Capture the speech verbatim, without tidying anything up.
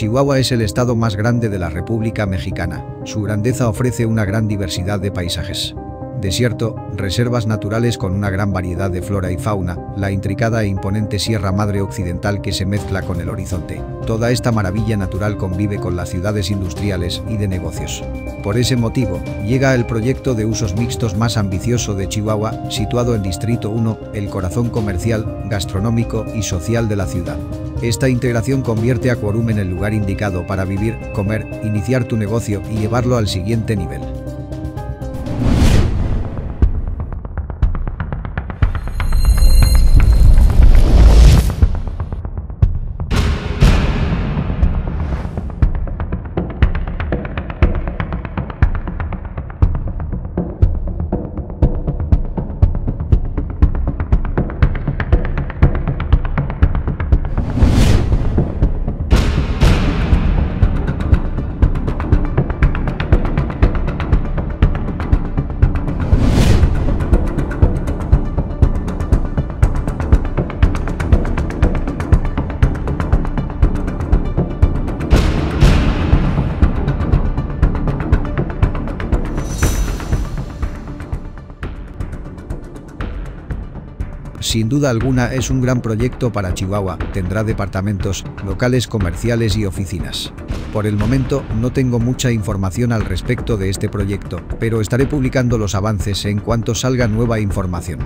Chihuahua es el estado más grande de la República Mexicana. Su grandeza ofrece una gran diversidad de paisajes. Desierto, reservas naturales con una gran variedad de flora y fauna, la intricada e imponente Sierra Madre Occidental que se mezcla con el horizonte. Toda esta maravilla natural convive con las ciudades industriales y de negocios. Por ese motivo, llega el proyecto de usos mixtos más ambicioso de Chihuahua, situado en Distrito Uno, el corazón comercial, gastronómico y social de la ciudad. Esta integración convierte a Quorum en el lugar indicado para vivir, comer, iniciar tu negocio y llevarlo al siguiente nivel. Sin duda alguna es un gran proyecto para Chihuahua, tendrá departamentos, locales comerciales y oficinas. Por el momento no tengo mucha información al respecto de este proyecto, pero estaré publicando los avances en cuanto salga nueva información.